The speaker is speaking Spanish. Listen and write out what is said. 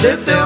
If